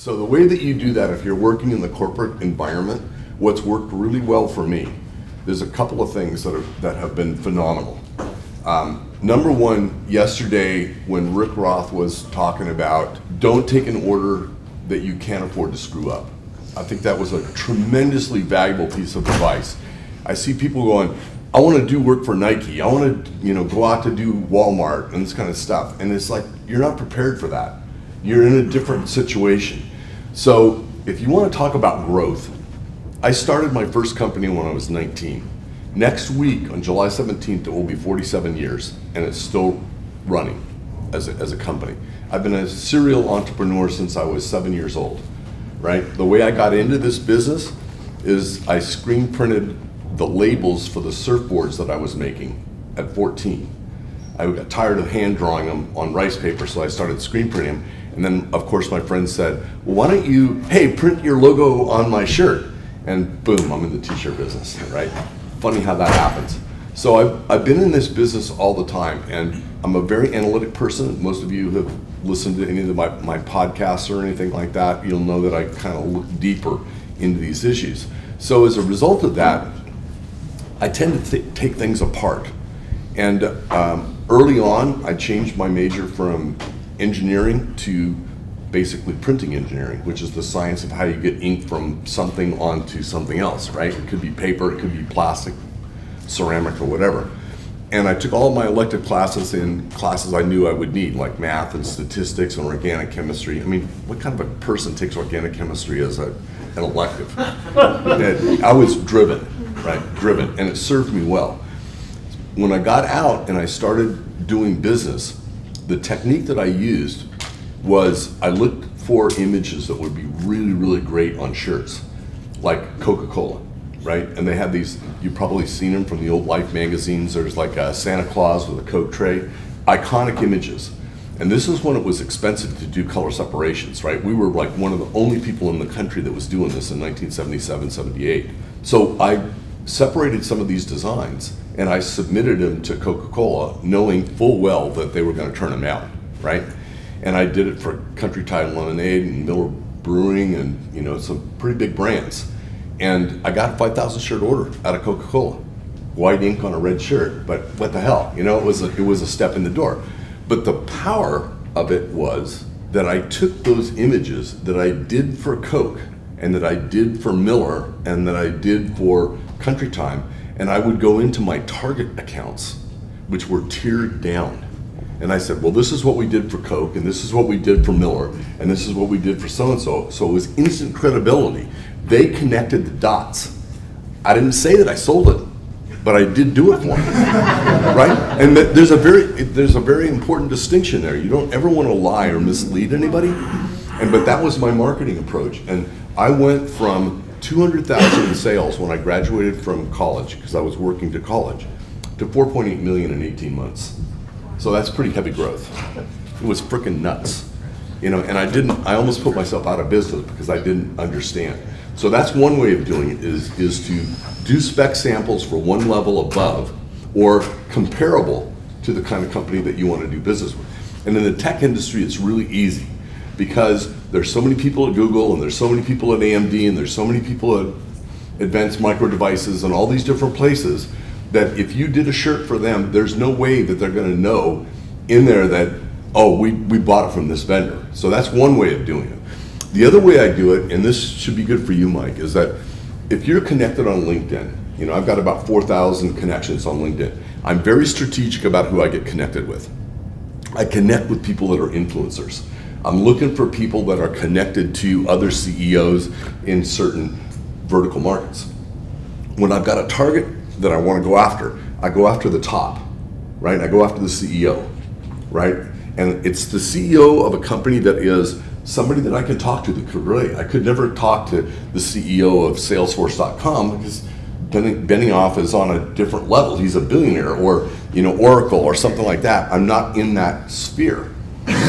So the way that you do that, if you're working in the corporate environment, what's worked really well for me, there's a couple of things that have been phenomenal. Number one, yesterday when Rick Roth was talking about don't take an order that you can't afford to screw up. I think that was a tremendously valuable piece of advice. I see people going, I want to do work for Nike. I want to, go out to do Walmart and this kind of stuff. And it's like, you're not prepared for that. You're in a different situation. So if you want to talk about growth, I started my first company when I was 19. Next week, on July 17th, it will be 47 years, and it's still running as a company. I've been a serial entrepreneur since I was 7 years old, right? The way I got into this business is I screen printed the labels for the surfboards that I was making at 14. I got tired of hand drawing them on rice paper, so I started screen printing them. And then, of course, my friend said, well, why don't you, hey, print your logo on my shirt? And boom, I'm in the t-shirt business, right? Funny how that happens. So I've been in this business all the time, and I'm a very analytic person. Most of you have listened to any of my podcasts or anything like that. You'll know that I kind of look deeper into these issues. So as a result of that, I tend to take things apart. And early on, I changed my major from engineering to basically printing engineering, which is the science of how you get ink from something onto something else, right? It could be paper, it could be plastic, ceramic, or whatever. And I took all my elective classes in classes I knew I would need, like math and statistics and organic chemistry. I mean, what kind of a person takes organic chemistry as an elective? I was driven, right? Driven, and it served me well. When I got out and I started doing business, the technique that I used was I looked for images that would be really, really great on shirts, like Coca-Cola, right? And they had these, you've probably seen them from the old Life magazines. There's like a Santa Claus with a Coke tray, iconic images. And this is when it was expensive to do color separations, right? We were like one of the only people in the country that was doing this in 1977, 78. So I separated some of these designs and I submitted them to Coca-Cola, knowing full well that they were gonna turn them out, right? And I did it for Country Time Lemonade and Miller Brewing and some pretty big brands. And I got a 5,000 shirt order out of Coca-Cola. White ink on a red shirt, but what the hell? It was a step in the door. But the power of it was that I took those images that I did for Coke and that I did for Miller and that I did for Country Time, and I would go into my target accounts, which were tiered down. And I said, well, this is what we did for Coke, and this is what we did for Miller, and this is what we did for so-and-so. So it was instant credibility. They connected the dots. I didn't say that I sold it, but I did do it for them, right? And there's a very important distinction there. You don't ever want to lie or mislead anybody. But that was my marketing approach. And I went from 200,000 in sales when I graduated from college, because I was working to college, to 4.8 million in 18 months. So that's pretty heavy growth. It was frickin' nuts, and I almost put myself out of business because I didn't understand. So that's one way of doing it is to do spec samples for one level above or comparable to the kind of company that you want to do business with. And in the tech industry, it's really easy because there's so many people at Google and there's so many people at AMD and there's so many people at Advanced Micro Devices and all these different places that if you did a shirt for them, there's no way that they're gonna know in there that, oh, we bought it from this vendor. So that's one way of doing it. The other way I do it, and this should be good for you, Mike, is that if you're connected on LinkedIn, I've got about 4,000 connections on LinkedIn. I'm very strategic about who I get connected with. I connect with people that are influencers. I'm looking for people that are connected to other CEOs in certain vertical markets. When I've got a target that I want to go after, I go after the top, right? I go after the CEO, right? And it's the CEO of a company that is somebody that I can talk to that could relate. I could never talk to the CEO of Salesforce.com because Benioff is on a different level. He's a billionaire, or Oracle or something like that. I'm not in that sphere.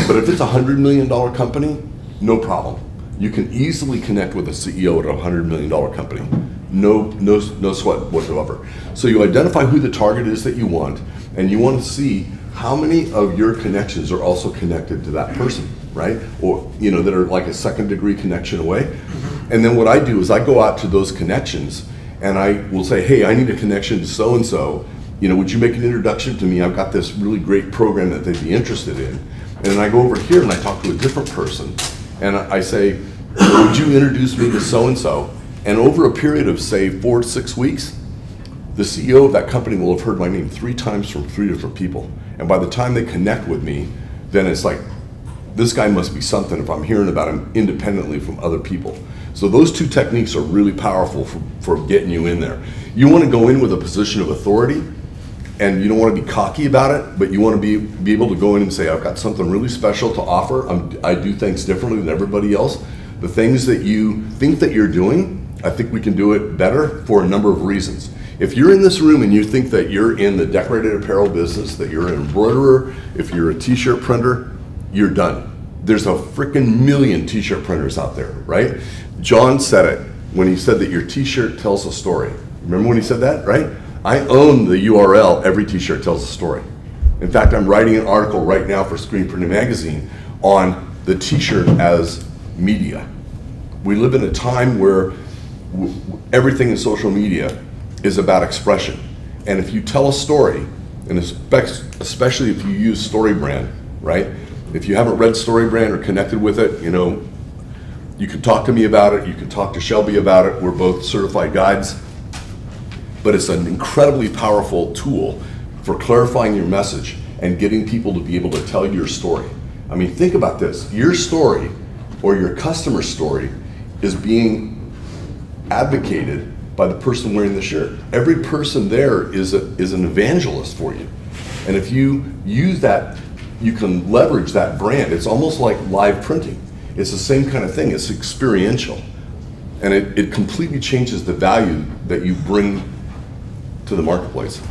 But if it's a $100 million company, no problem. You can easily connect with a CEO at a $100 million company. No sweat whatsoever. So you identify who the target is that you want, and you want to see how many of your connections are also connected to that person. right? Or, you know, that are like a second degree connection away. And then what I do is I go out to those connections and I will say, hey, I need a connection to so-and-so. You know, would you make an introduction to me? I've got this really great program that they'd be interested in. And then I go over here and I talk to a different person and I say, would you introduce me to so-and-so? And over a period of, say, 4 to 6 weeks, the CEO of that company will have heard my name 3 times from 3 different people. And by the time they connect with me, then it's like, this guy must be something if I'm hearing about him independently from other people. So those 2 techniques are really powerful for getting you in there. You want to go in with a position of authority, and you don't want to be cocky about it, but you want to be able to go in and say, I've got something really special to offer. I do things differently than everybody else. The things that you think that you're doing, I think we can do it better for a number of reasons. If you're in this room and you think that you're in the decorated apparel business, that you're an embroiderer, if you're a t-shirt printer, you're done. There's a freaking million t-shirt printers out there, right? John said it when he said that your t-shirt tells a story. Remember when he said that, right? I own the URL, every t-shirt tells a story. In fact, I'm writing an article right now for Screen Printing Magazine on the t-shirt as media. We live in a time where everything in social media is about expression. And if you tell a story, and especially if you use StoryBrand, right? If you haven't read StoryBrand or connected with it, you know, you can talk to me about it, you can talk to Shelby about it, we're both certified guides. But it's an incredibly powerful tool for clarifying your message and getting people to be able to tell your story. I mean, think about this. Your story or your customer's story is being advocated by the person wearing the shirt. Every person there is an evangelist for you. And if you use that, you can leverage that brand. It's almost like live printing. It's the same kind of thing. It's experiential. And it completely changes the value that you bring to the marketplace.